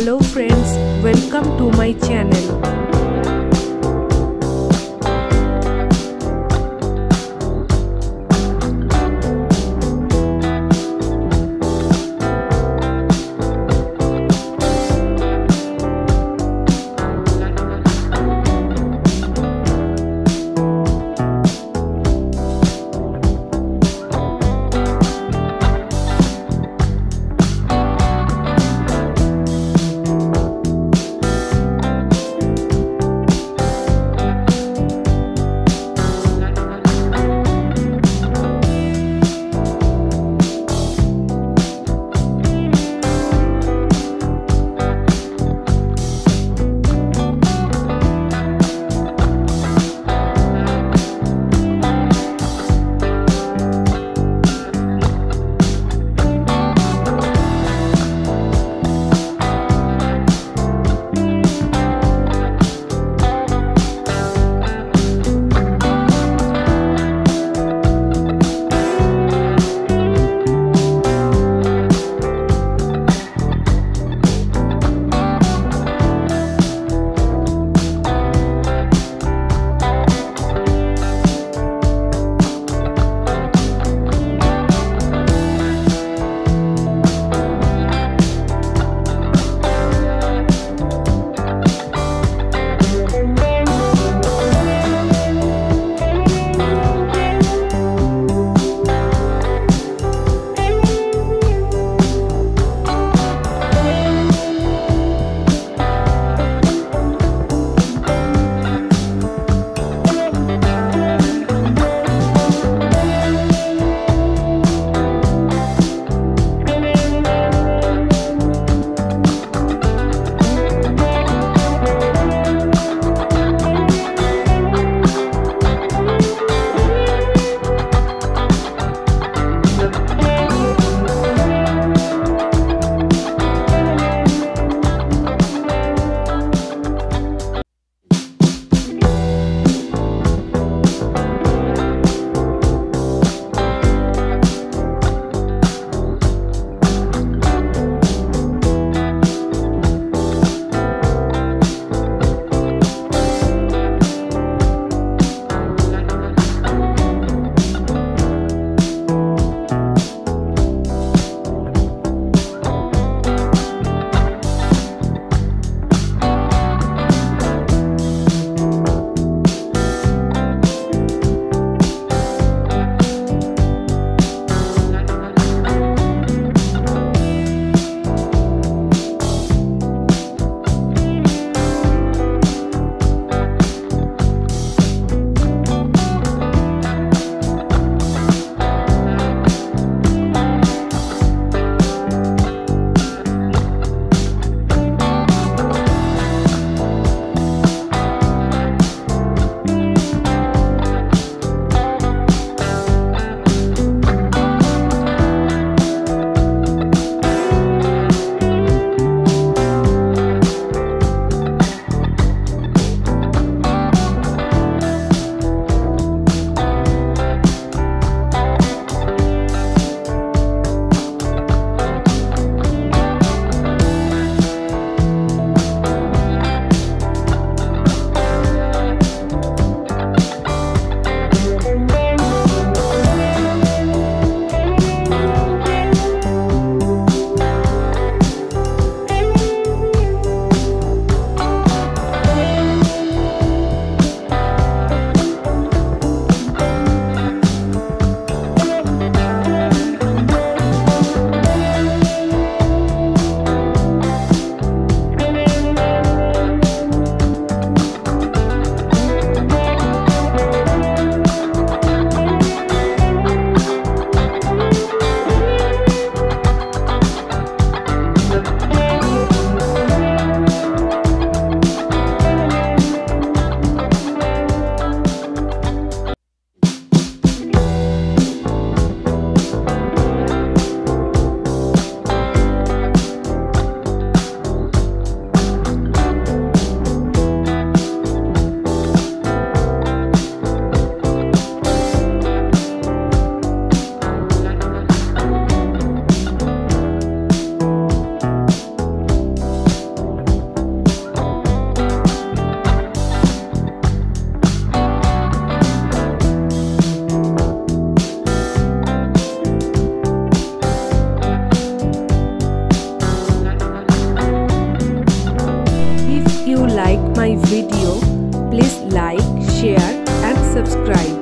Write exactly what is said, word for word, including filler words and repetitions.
Hello friends, welcome to my channel. my video. Please like, share and subscribe.